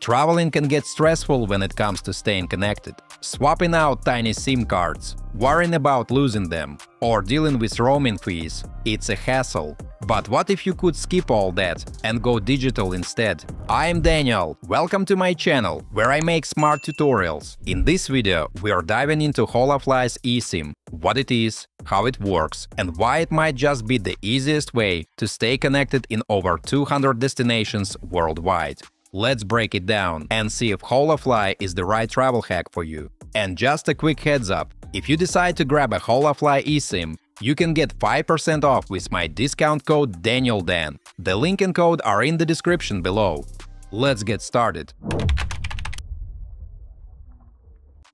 Traveling can get stressful when it comes to staying connected. Swapping out tiny SIM cards, worrying about losing them, or dealing with roaming fees – it's a hassle. But what if you could skip all that and go digital instead? I'm Daniel, welcome to my channel, where I make smart tutorials. In this video, we are diving into Holafly's eSIM, what it is, how it works, and why it might just be the easiest way to stay connected in over 200 destinations worldwide. Let's break it down and see if Holafly is the right travel hack for you. And just a quick heads up, if you decide to grab a Holafly eSIM, you can get 5% off with my discount code DANIELDAN. The link and code are in the description below. Let's get started.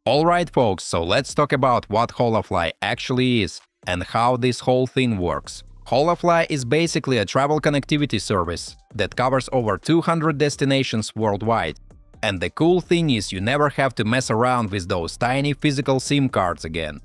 Alright folks, so let's talk about what Holafly actually is and how this whole thing works. Holafly is basically a travel connectivity service that covers over 200 destinations worldwide. And the cool thing is you never have to mess around with those tiny physical SIM cards again.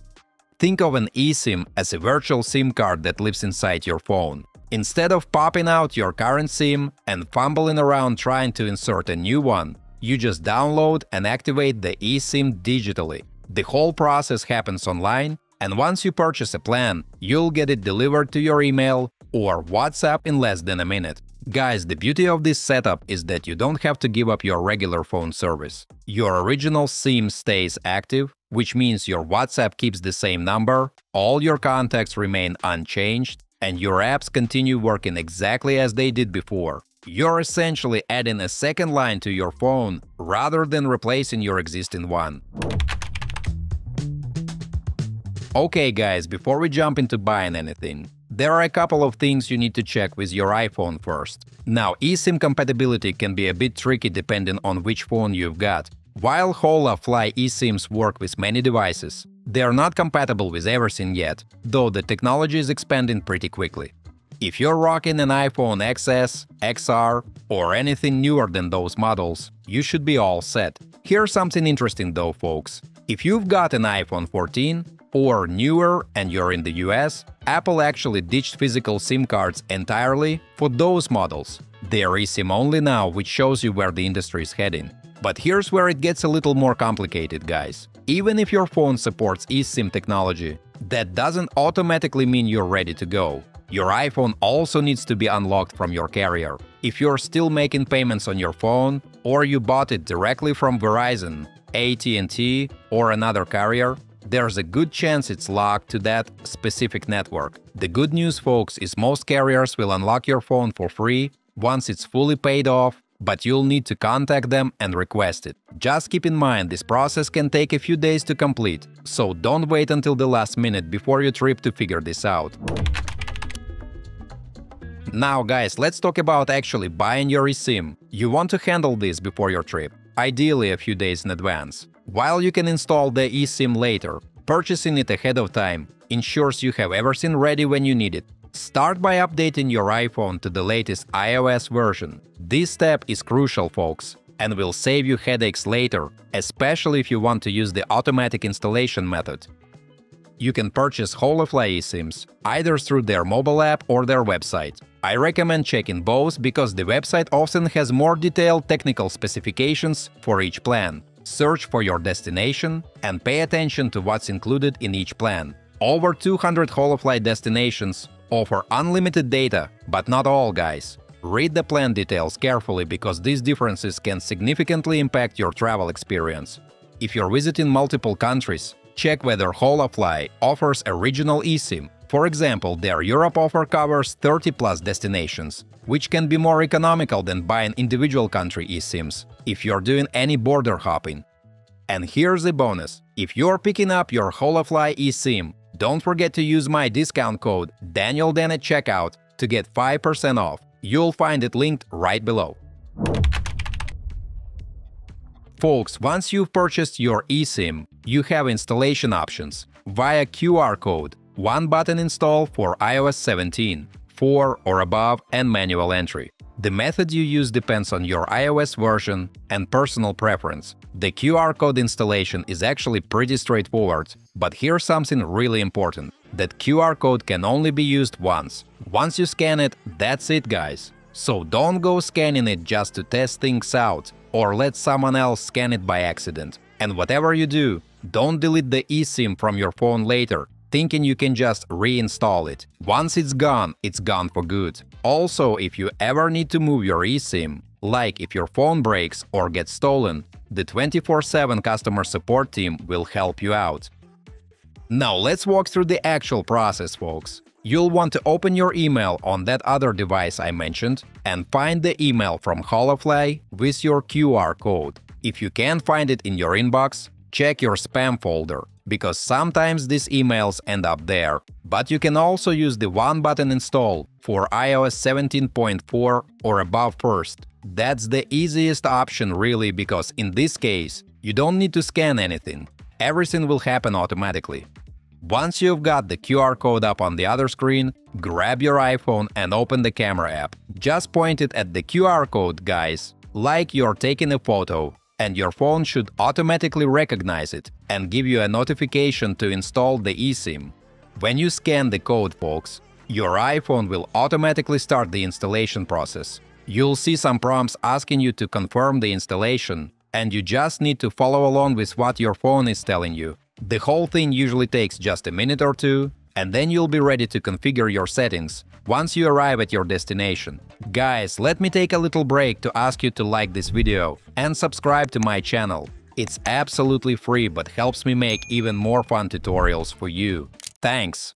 Think of an eSIM as a virtual SIM card that lives inside your phone. Instead of popping out your current SIM and fumbling around trying to insert a new one, you just download and activate the eSIM digitally. The whole process happens online. And once you purchase a plan, you'll get it delivered to your email or WhatsApp in less than a minute. Guys, the beauty of this setup is that you don't have to give up your regular phone service. Your original SIM stays active, which means your WhatsApp keeps the same number, all your contacts remain unchanged, and your apps continue working exactly as they did before. You're essentially adding a second line to your phone rather than replacing your existing one. Okay guys, before we jump into buying anything, there are a couple of things you need to check with your iPhone first. Now, eSIM compatibility can be a bit tricky depending on which phone you've got. While Holafly eSIMs work with many devices, they are not compatible with everything yet, though the technology is expanding pretty quickly. If you're rocking an iPhone XS, XR, or anything newer than those models, you should be all set. Here's something interesting though, folks. If you've got an iPhone 14, or newer and you're in the US, Apple actually ditched physical SIM cards entirely for those models. They are eSIM only now, which shows you where the industry is heading. But here's where it gets a little more complicated, guys. Even if your phone supports eSIM technology, that doesn't automatically mean you're ready to go. Your iPhone also needs to be unlocked from your carrier. If you're still making payments on your phone, or you bought it directly from Verizon, AT&T, or another carrier, there's a good chance it's locked to that specific network. The good news, folks, is most carriers will unlock your phone for free once it's fully paid off, but you'll need to contact them and request it. Just keep in mind, this process can take a few days to complete, so don't wait until the last minute before you trip to figure this out. Now, guys, let's talk about actually buying your eSIM. You want to handle this before your trip, ideally a few days in advance. While you can install the eSIM later, purchasing it ahead of time ensures you have everything ready when you need it. Start by updating your iPhone to the latest iOS version. This step is crucial, folks, and will save you headaches later, especially if you want to use the automatic installation method. You can purchase Holafly eSIMs either through their mobile app or their website. I recommend checking both because the website often has more detailed technical specifications for each plan. Search for your destination and pay attention to what's included in each plan. Over 200 Holafly destinations offer unlimited data, but not all, guys. Read the plan details carefully because these differences can significantly impact your travel experience. If you're visiting multiple countries, check whether Holafly offers a regional eSIM. For example, their Europe offer covers 30+ destinations, which can be more economical than buying individual country eSIMs if you're doing any border hopping. And here's a bonus. If you're picking up your Holafly eSIM, don't forget to use my discount code DANIELDAN at checkout to get 5% off. You'll find it linked right below. Folks, once you've purchased your eSIM, you have installation options via QR code. One-button install for iOS 17, 4 or above, and manual entry. The method you use depends on your iOS version and personal preference. The QR code installation is actually pretty straightforward, but here's something really important. That QR code can only be used once. Once you scan it, that's it, guys. So don't go scanning it just to test things out. or let someone else scan it by accident. And whatever you do, don't delete the eSIM from your phone later, thinking you can just reinstall it. Once it's gone for good. Also, if you ever need to move your eSIM, like if your phone breaks or gets stolen, the 24/7 customer support team will help you out. Now let's walk through the actual process, folks. You'll want to open your email on that other device I mentioned and find the email from Holafly with your QR code. If you can't find it in your inbox, check your spam folder, because sometimes these emails end up there. But you can also use the one-button install for iOS 17.4 or above first. That's the easiest option really, because in this case, you don't need to scan anything. Everything will happen automatically. Once you've got the QR code up on the other screen, grab your iPhone and open the camera app. Just point it at the QR code, guys, like you're taking a photo, and your phone should automatically recognize it and give you a notification to install the eSIM. When you scan the code, folks, your iPhone will automatically start the installation process. You'll see some prompts asking you to confirm the installation, and you just need to follow along with what your phone is telling you. The whole thing usually takes just a minute or two, and then you'll be ready to configure your settings once you arrive at your destination. Guys, let me take a little break to ask you to like this video and subscribe to my channel. It's absolutely free but helps me make even more fun tutorials for you. Thanks!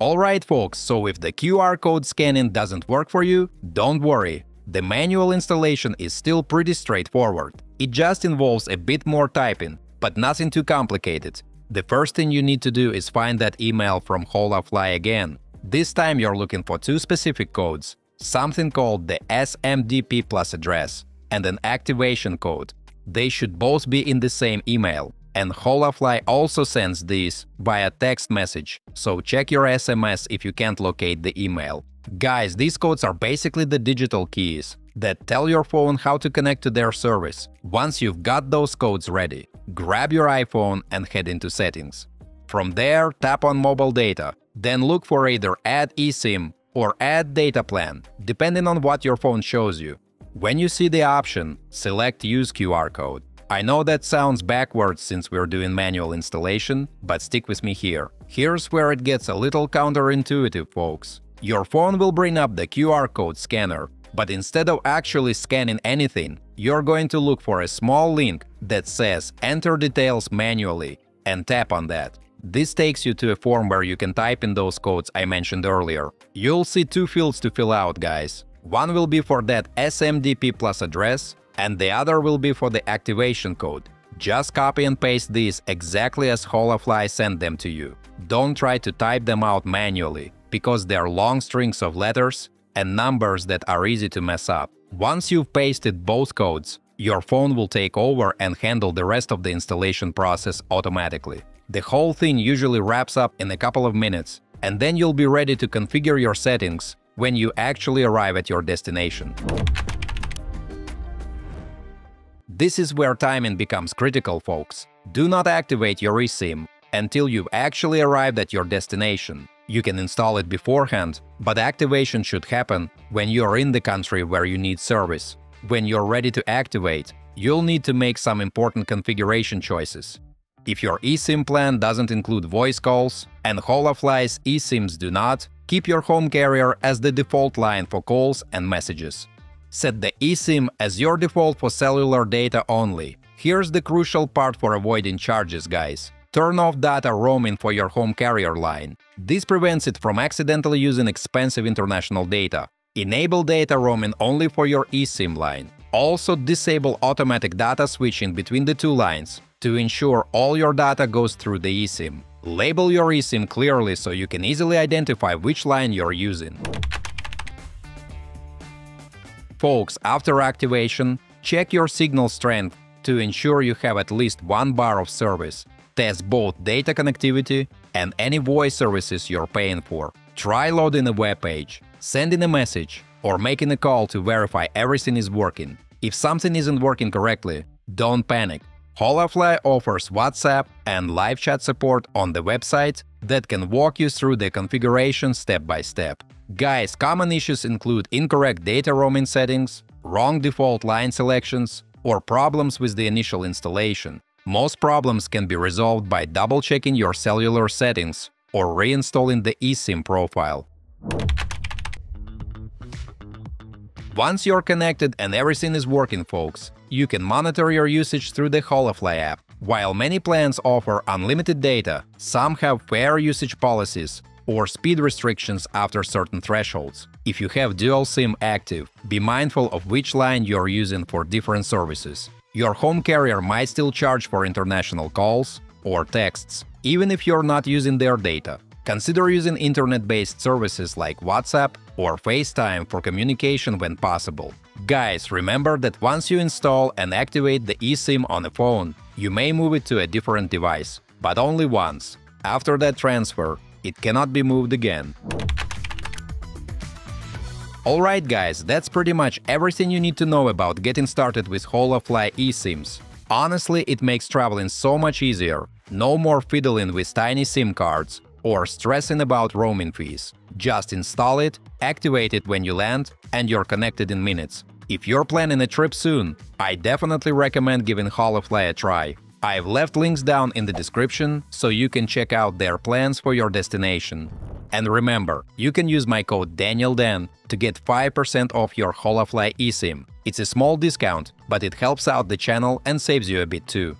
Alright folks, so if the QR code scanning doesn't work for you, don't worry. The manual installation is still pretty straightforward. It just involves a bit more typing, but nothing too complicated. The first thing you need to do is find that email from Holafly again. This time you're looking for two specific codes, something called the SMDP+ address and an activation code. They should both be in the same email, and Holafly also sends these via text message, so check your SMS if you can't locate the email. Guys, these codes are basically the digital keys that tell your phone how to connect to their service. Once you've got those codes ready, grab your iPhone and head into Settings. From there, tap on Mobile Data, then look for either Add eSIM or Add Data Plan, depending on what your phone shows you. When you see the option, select Use QR Code. I know that sounds backwards since we're doing manual installation, but stick with me here. Here's where it gets a little counterintuitive, folks. Your phone will bring up the QR code scanner, but instead of actually scanning anything, you're going to look for a small link that says Enter Details Manually and tap on that. This takes you to a form where you can type in those codes I mentioned earlier. You'll see two fields to fill out, guys. One will be for that SMDP+ address, and the other will be for the activation code. Just copy and paste these exactly as Holafly sent them to you. Don't try to type them out manually, because they're long strings of letters and numbers that are easy to mess up. Once you've pasted both codes, your phone will take over and handle the rest of the installation process automatically. The whole thing usually wraps up in a couple of minutes, and then you'll be ready to configure your settings when you actually arrive at your destination. This is where timing becomes critical, folks. Do not activate your eSIM until you've actually arrived at your destination. You can install it beforehand, but activation should happen when you're in the country where you need service. When you're ready to activate, you'll need to make some important configuration choices. If your eSIM plan doesn't include voice calls, and Holafly's eSIMs do not, keep your home carrier as the default line for calls and messages. Set the eSIM as your default for cellular data only. Here's the crucial part for avoiding charges, guys. Turn off data roaming for your home carrier line. This prevents it from accidentally using expensive international data. Enable data roaming only for your eSIM line. Also, disable automatic data switching between the two lines to ensure all your data goes through the eSIM. Label your eSIM clearly so you can easily identify which line you're using. Folks, after activation, check your signal strength to ensure you have at least 1 bar of service. Test both data connectivity and any voice services you're paying for. Try loading a web page, sending a message, or making a call to verify everything is working. If something isn't working correctly, don't panic. Holafly offers WhatsApp and live chat support on the website that can walk you through the configuration step by step. Guys, common issues include incorrect data roaming settings, wrong default line selections, or problems with the initial installation. Most problems can be resolved by double-checking your cellular settings or reinstalling the eSIM profile. Once you're connected and everything is working, folks, you can monitor your usage through the Holafly app. While many plans offer unlimited data, some have fair usage policies or speed restrictions after certain thresholds. If you have dual SIM active, be mindful of which line you're using for different services. Your home carrier might still charge for international calls or texts, even if you're not using their data. Consider using internet-based services like WhatsApp or FaceTime for communication when possible. Guys, remember that once you install and activate the eSIM on a phone, you may move it to a different device, but only once. After that transfer, it cannot be moved again. Alright guys, that's pretty much everything you need to know about getting started with Holafly eSIMs. Honestly, it makes traveling so much easier. No more fiddling with tiny SIM cards or stressing about roaming fees. Just install it, activate it when you land, and you're connected in minutes. If you're planning a trip soon, I definitely recommend giving Holafly a try. I've left links down in the description, so you can check out their plans for your destination. And remember, you can use my code DANIELDAN to get 5% off your Holafly eSIM. It's a small discount, but it helps out the channel and saves you a bit too.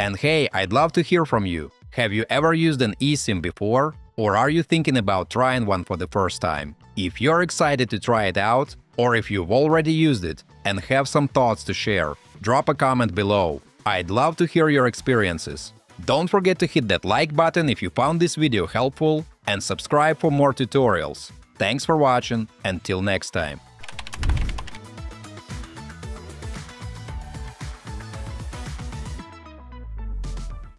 And hey, I'd love to hear from you. Have you ever used an eSIM before? Or are you thinking about trying one for the first time? If you're excited to try it out, or if you've already used it and have some thoughts to share, drop a comment below. I'd love to hear your experiences. Don't forget to hit that like button if you found this video helpful and subscribe for more tutorials. Thanks for watching, until next time.